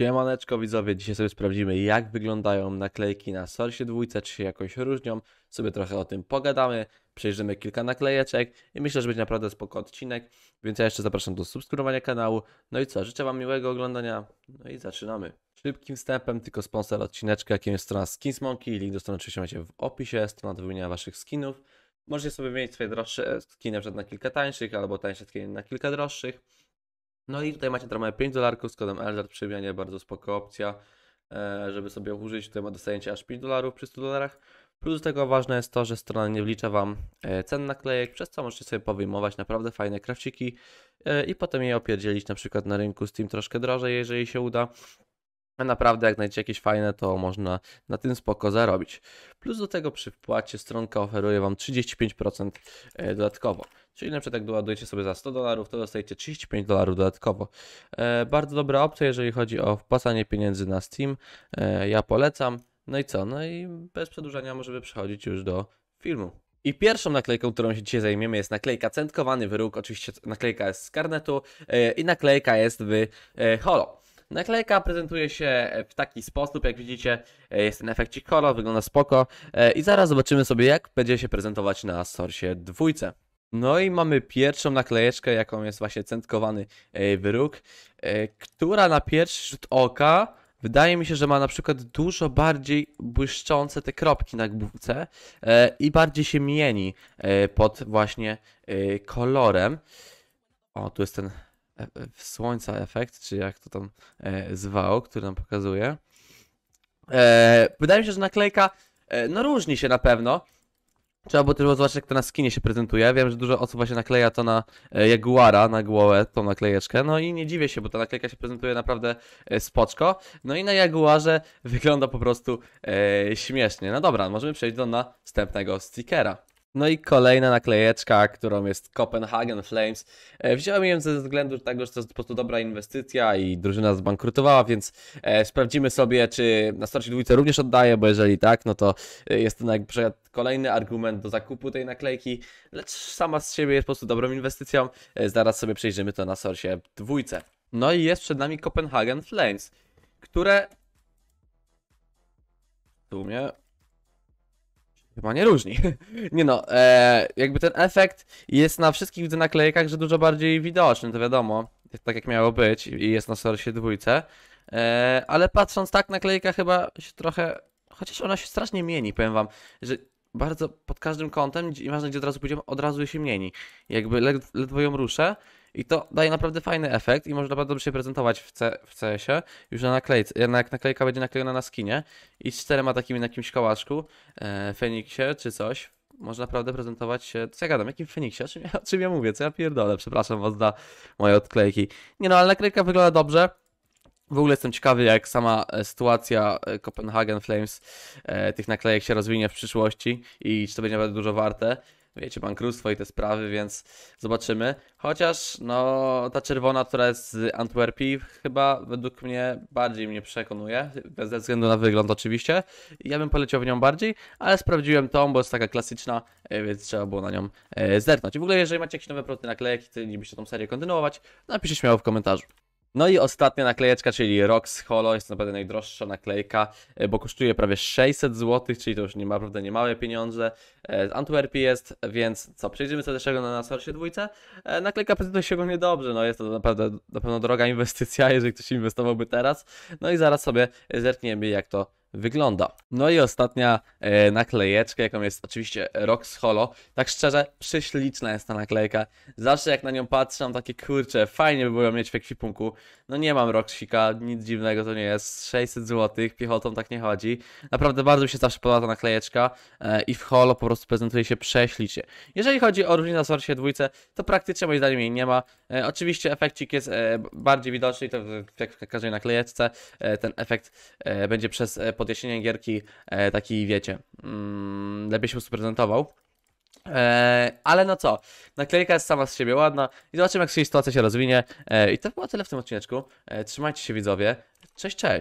Siemaneczko widzowie, dzisiaj sobie sprawdzimy, jak wyglądają naklejki na Source 2, czy się jakoś różnią, sobie trochę o tym pogadamy, przejrzymy kilka naklejeczek i myślę, że będzie naprawdę spoko odcinek, więc ja jeszcze zapraszam do subskrybowania kanału, no i co, życzę wam miłego oglądania, no i zaczynamy. Szybkim wstępem, tylko sponsor odcineczka, jakim jest strona Skins Monkey, link do strony oczywiście macie w opisie, strona do wymienia waszych skinów, możecie sobie wymienić swoje droższe skiny na przykład na kilka tańszych, albo tańsze skiny na kilka droższych. No i tutaj macie darmowe $5 z kodem ELZARD przy wymianie, bardzo spoko opcja, żeby sobie użyć. Tutaj dostaniecie aż $5 przy $100. Plus do tego ważne jest to, że strona nie wlicza wam cen naklejek, przez co możecie sobie powyjmować naprawdę fajne krawciki i potem je opierdzielić na przykład na rynku Steam troszkę drożej, jeżeli się uda. A naprawdę jak znajdziecie jakieś fajne, to można na tym spoko zarobić. Plus do tego przy wpłacie stronka oferuje wam 35% dodatkowo. Czyli na przykład jak doładujecie sobie za $100, to dostajecie $35 dodatkowo. Bardzo dobra opcja, jeżeli chodzi o wpłacanie pieniędzy na Steam. Ja polecam. No i co? No i bez przedłużania możemy przechodzić już do filmu. I pierwszą naklejką, którą się dzisiaj zajmiemy, jest naklejka Centkowany Wyruk. Oczywiście naklejka jest z karnetu i naklejka jest w holo. Naklejka prezentuje się w taki sposób, jak widzicie, jest ten efekcik holo, wygląda spoko i zaraz zobaczymy sobie, jak będzie się prezentować na Source 2. No i mamy pierwszą naklejeczkę, jaką jest właśnie Centkowany Wyruk, która na pierwszy rzut oka wydaje mi się, że ma na przykład dużo bardziej błyszczące te kropki na główce i bardziej się mieni pod właśnie kolorem. O, tu jest ten słońca efekt, czy jak to tam zwał, który nam pokazuje. Wydaje mi się, że naklejka no różni się na pewno. Trzeba było też zobaczyć, jak to na skinie się prezentuje. Wiem, że dużo osób właśnie nakleja to na Jaguara, na głowę, tą naklejeczkę. No i nie dziwię się, bo ta naklejka się prezentuje naprawdę spoczko. No i na Jaguarze wygląda po prostu śmiesznie. No dobra, możemy przejść do następnego stickera. No i kolejna naklejeczka, którą jest Copenhagen Flames. Wziąłem ją ze względu tego, że to jest po prostu dobra inwestycja i drużyna zbankrutowała, więc sprawdzimy sobie, czy na Source 2 również oddaje, bo jeżeli tak, no to jest to na przykład kolejny argument do zakupu tej naklejki, lecz sama z siebie jest po prostu dobrą inwestycją. Zaraz sobie przejrzymy to na Source 2. No i jest przed nami Copenhagen Flames, które w sumie chyba nie różni. Nie no, jakby ten efekt jest na wszystkich widzę naklejkach, że dużo bardziej widoczny, to wiadomo, tak jak miało być i jest na Source 2, ale patrząc tak, naklejka chyba się trochę, chociaż ona się strasznie mieni, powiem wam, że bardzo pod każdym kątem, nieważne gdzie od razu pójdziemy, od razu się mieni, jakby ledwo ją ruszę i to daje naprawdę fajny efekt i może naprawdę dobrze się prezentować w CS-ie, już na naklejce, jak naklejka będzie naklejona na skinie i z czterema takimi na jakimś kołaczku, Feniksie czy coś, może naprawdę prezentować się, co ja gadam, jakim Feniksie, o czym ja mówię, co ja pierdolę, przepraszam was za moje odklejki. Nie no, ale naklejka wygląda dobrze. W ogóle jestem ciekawy, jak sama sytuacja Copenhagen Flames tych naklejek się rozwinie w przyszłości i czy to będzie naprawdę dużo warte. Wiecie, bankructwo i te sprawy, więc zobaczymy. Chociaż no ta czerwona, która jest z Antwerpii, chyba według mnie bardziej mnie przekonuje, bez względu na wygląd oczywiście. Ja bym poleciał w nią bardziej, ale sprawdziłem tą, bo jest taka klasyczna, więc trzeba było na nią zerknąć. I w ogóle jeżeli macie jakieś nowe produkty naklejek i chcielibyście tą serię kontynuować, napiszcie śmiało w komentarzu. No i ostatnia naklejeczka, czyli Rocks Holo, jest to naprawdę najdroższa naklejka, bo kosztuje prawie 600 zł, czyli to już nie ma, naprawdę nie małe pieniądze. Z Antwerpii jest, więc co, przejdziemy sobie jeszcze na Source 2. Naklejka prezentuje się ogólnie dobrze, no jest to naprawdę na pewno droga inwestycja, jeżeli ktoś inwestowałby teraz. No i zaraz sobie zerkniemy, jak to wygląda. No i ostatnia naklejeczka, jaką jest oczywiście Rocks Holo. Tak szczerze, prześliczna jest ta naklejka. Zawsze jak na nią patrzę, mam takie kurcze, fajnie by było ją mieć w ekwipunku. No nie mam Rocksika, nic dziwnego to nie jest. 600 zł, piechotą tak nie chodzi. Naprawdę bardzo mi się zawsze podoba ta naklejeczka i w holo po prostu prezentuje się prześlicznie. Jeżeli chodzi o różnicę na Source 2, to praktycznie moim zdaniem jej nie ma. Oczywiście efekcik jest bardziej widoczny, to jak w każdej naklejeczce ten efekt będzie przez podjaśnienie gierki taki, wiecie, lepiej się prezentował. Ale no co, naklejka jest sama z siebie ładna i zobaczymy, jak się sytuacja się rozwinie. I to było tyle w tym odcineczku. Trzymajcie się widzowie, cześć, cześć!